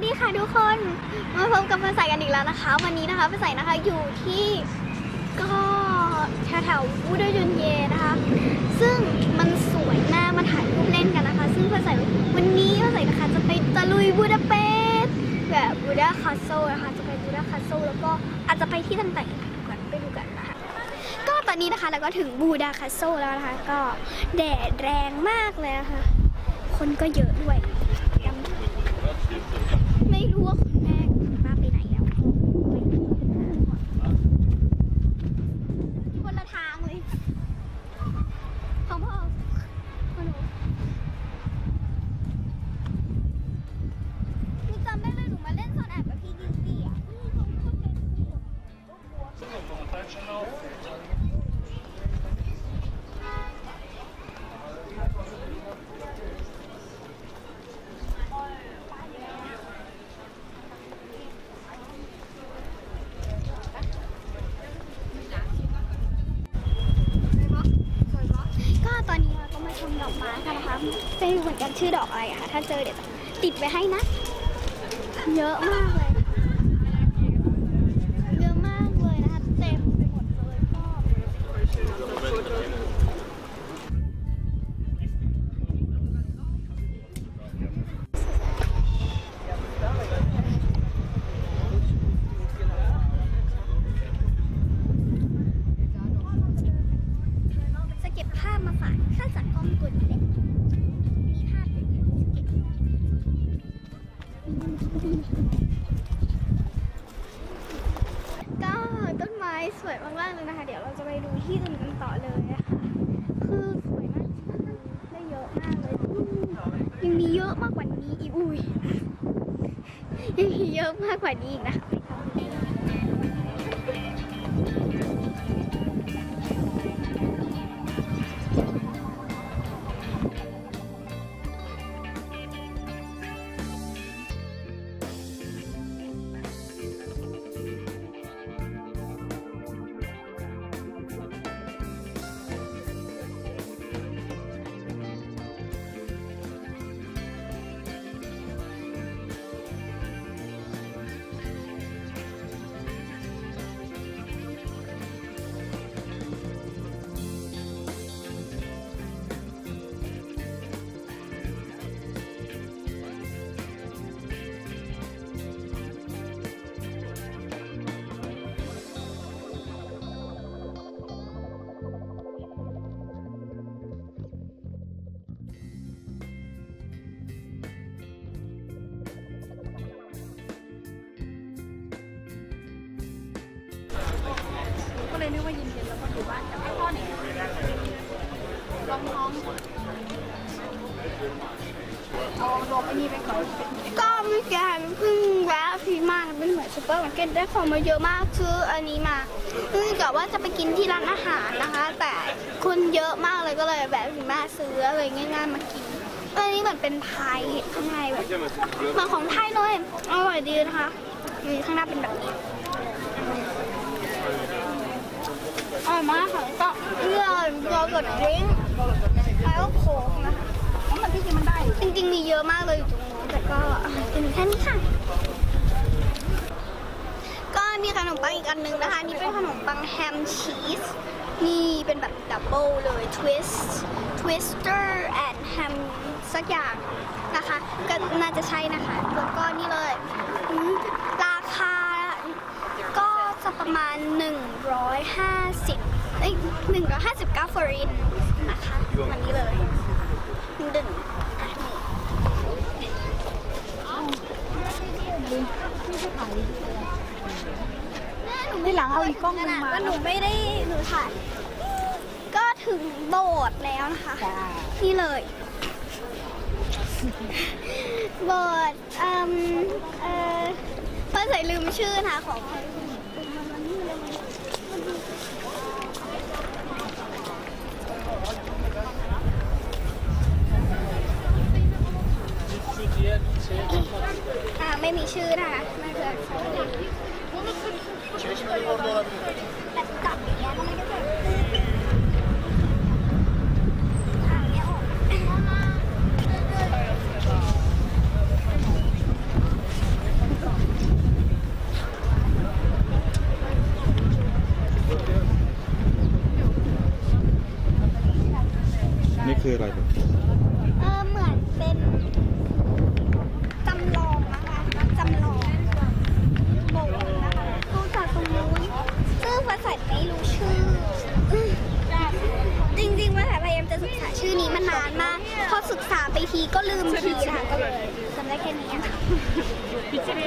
วัสดีค่ะทุกคนมาพบกับภาษากันอีกแล้วนะคะวันนี้นะคะภาษานะคะอยู่ที่ก็แถวบูดาจุนเยนะคะซึ่งมันสวยมากมาถ่ายรูปเล่นกันนะคะซึ่งภาษาวันนี้ภาษานะคะจะไปตะลุยบูดาเปสต์แบบBuda CastleนะคะจะไปBuda Castleแล้วก็อาจจะไปที่ต่างๆกันไปดูกันนะคะก็ตอนนี้นะคะเราก็ถึงBuda Castleแล้วนะคะก็แดดแรงมากเลยนะคะคนก็เยอะด้วยไม่รู้ว่าคนแรกมาไปไหนแล้วคนละทางเลยของพ่อคนหนูจำได้เลยหนูมาเล่นซ่อนแอบกับพี่กินซี่อ่ะจะรู้เหมือนกันชื่อดอกอะไรอะถ้าเจอเดี๋ยวติดไว้ให้นะเยอะมากเลยเยอะมากเลยนะคะเต็มไปหมดเลยก็จะเก็บภาพมาฝากข้าจากกล้องตัวนี้แหละก็ต้นไม้สวยมากๆเลยนะคะเดี๋ยวเราจะไปดูที่อื่นกันต่อเลยค่ะคือสวยมากได้เยอะมากเลยยังมีเยอะมากกว่านี้อีกอุ้ยยังมีเยอะมากกว่านี้อีกนะคะก็เลยนึกว่ายินเย็นแล้วก็อยู่บ้านแต่ไม่พ่อหนิลองท้องเอาลงไปนี่ไปก่อนก็มีการเพิ่งแวะพีมาเป็นเหมือนซูเปอร์มาร์เก็ตได้ของมาเยอะมากคืออันนี้มาคือกะว่าจะไปกินที่ร้านอาหารนะคะแต่คนเยอะมากเลยก็เลยแวะพีมาซื้ออะไรง่ายๆมากินอันนี้เหมือนเป็นพายเห็ดข้างในแบบมาของไทยเลยอร่อยดีนะคะนี่ข้างหน้าเป็นแบบนี้อ๋อมาค่ะก็เลือกเรากดริ้งแล้วโขกนะคะมันที่จริงมันได้จริงๆมีเยอะมากเลยอยู่ตรงนู้นแต่ก็เป็นแค่นี้ค่ะก็มีขนมปังอีกอันนึงนะคะนี่เป็นขนมปังแฮมชีสนี่เป็นแบบดับเบิลเลยทวิสเตอร์ and ham สักอย่างนะคะก็น่าจะใช่นะคะแล้วก็นี่เลยราคาก็จะประมาณ159 ฟรินนะคะวันนี้เลยดึงนี่หลังเอาอีกกล้องนึงมาก็หนูไม่ได้หนูถ่ายก็ถึงโบสถ์แล้วนะคะนี่เลยโบสถ์เพิ่งใส่ลืมชื่อนะคะของไม่มีชื่อนะคะไม่เคยแต่จับอย่างเงี้ยก็ไม่ได้เกิด คืออะไรครับเหมือนเป็นจำลองนะคะจำลองโบสถ์นะคะดูจากตรงนู้นชื่อภาษาไม่รู้ชื่อจริงๆว่าพยายามจะศึกษาชื่อนี้มานานมากพอศึกษาไปทีก็ลืมทีนะคะก็เลยจำได้แค่นี้ค่ะไม่เป็นไร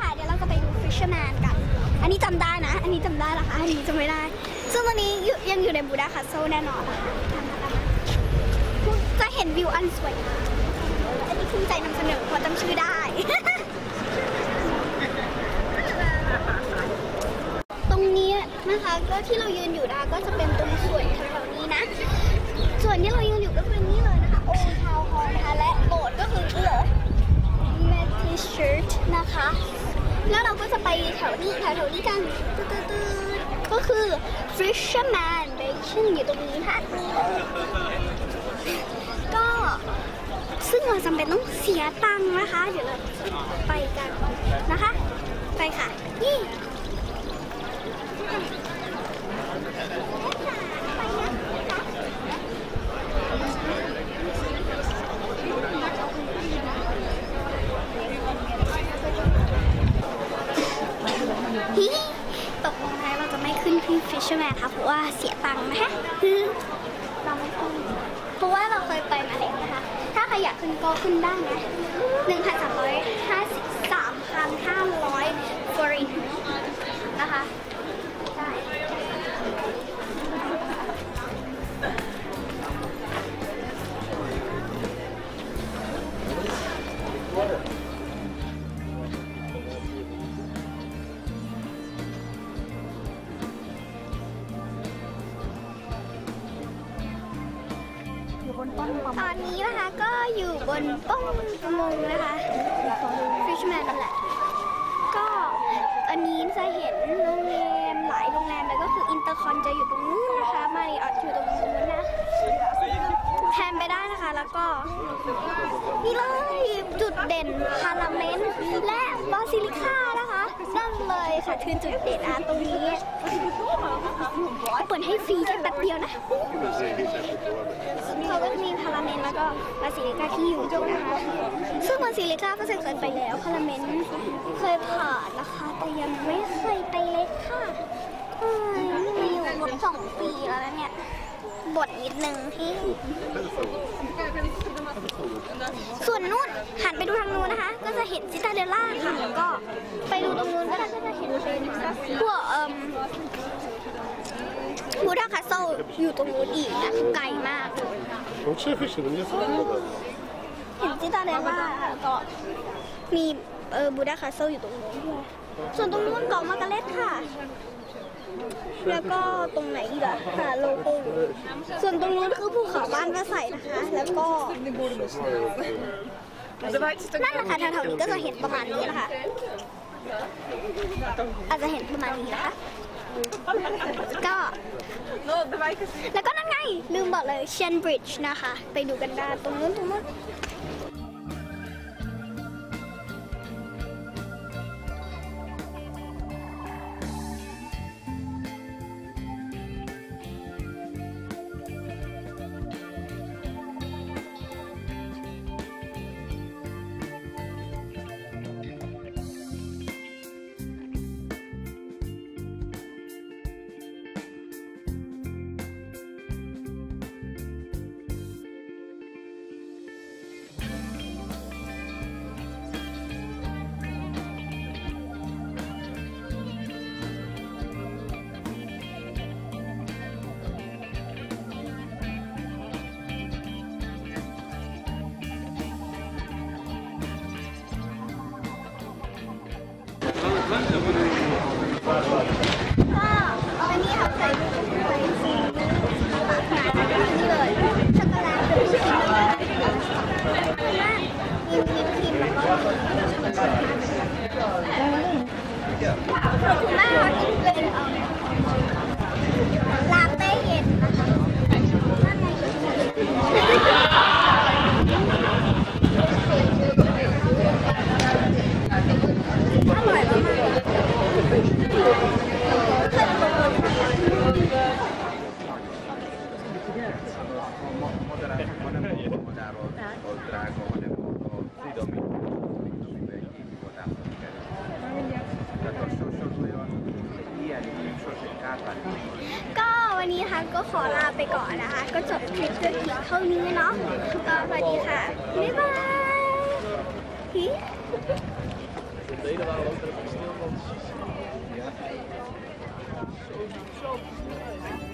ค่ะเดี๋ยวเราจะไปดู Fisherman กันอันนี้จำได้นะอันนี้จำได้หรอคะอันนี้จำไม่ได้ซึ่งวันนี้ยังอยู่ใน Buda Castle แน่นอนนะคะจะเห็นวิวอันสวยอันนี้ภูมิใจนำเสนอเพราะจำชื่อได้ตรงนี้นะคะก็ที่เรายืนอยู่นะคะก็จะเป็นตรงส่วนแถวๆนี้นะส่วนที่เรายืนอยู่ก็เป็นนี่เลยนะคะโอทาวฮอลนะคะและโบสถ์ก็คือนี่เลยแมทตี้เชิร์ตนะคะแล้วเราก็จะไปแถวนี้กันก็คือ Fisherman Station อยู่ตรงนี้ค่ะก็ซึ่งเราจำเป็นต้องเสียตังค์นะคะเดี๋ยวเราไปกันนะคะไปค่ะนี่ตกลงแล้วเราจะไม่ขึ้นที่ Fisherman ค่ะเพราะว่าเสียตังค์นะคะเราไม่ขึ้นเพราะว่าเราเคยไปมาแล้วนะคะถ้าใครอยากขึ้นก็ขึ้นได้นะ 1,353,500 ฟอรินนะคะได้ตอนนี้นะคะก็อยู่บนป้องมงนะคะ Fisherman นั่นแหละก็อันนี้จะเห็นโรงแรมหลายโรงแรมเลยก็คืออินเตอร์คอนจะอยู่ตรงนู้นนะคะมาริออทอยู่ตรงนู้นนะแทนไปได้นะคะแล้วก็นี่เลยจุดเด่นพาราเมนต์และบาซิลิก้านะคะนั่นเลยค่ะคือจุดเด่นอ่ะตรงนี้เปิดให้ฟรีแค่แป๊บเดียวนะเขาก็มีพาราเมนต์แล้วก็บาซิลิก้าที่อยู่ตรงนั้นซึ่งบาซิลิก้าก็เคยไปแล้วพาราเมนต์เคยผ่านนะคะแต่ยังไม่เคยไปเลยค่ะมีอยู่หมด2 ปีแล้วเนี่ยบทนิดนึงที่ส่วนนู้นหันไปดูทางนู้นนะคะก็จะเห็นซิตาเดลล่าค่ะแล้วก็ไปดูตรงนู้นก็จะเห็นเป็นพวกบูดาคาสเซิลอยู่ตรงนู้นอีกนะไกลมากเห็นซิตาเดลล่าก็มีบูดาคาสเซิลอยู่ตรงนู้นส่วนตรงนู้นเกาะมาร์กาเร็ตค่ะแล้วก็ตรงไหนอีกอะค่ะโลโก้ส่วนตรงนู้นคือภูเขาบ้านมาใส่นะคะแล้วก็นั่นแหละค่ะแถวๆนี้ก็จะเห็นประมาณนี้นะคะอาจจะเห็นประมาณนี้นะคะก็แล้วก็นั่นไงลืมบอกเลยเชนบริดจ์นะคะไปดูกันได้ตรงนู้น ก็จบคลิปด้วยอีกเท่านี้เนาะก็สวัสดีค่ะบ๊ายบาย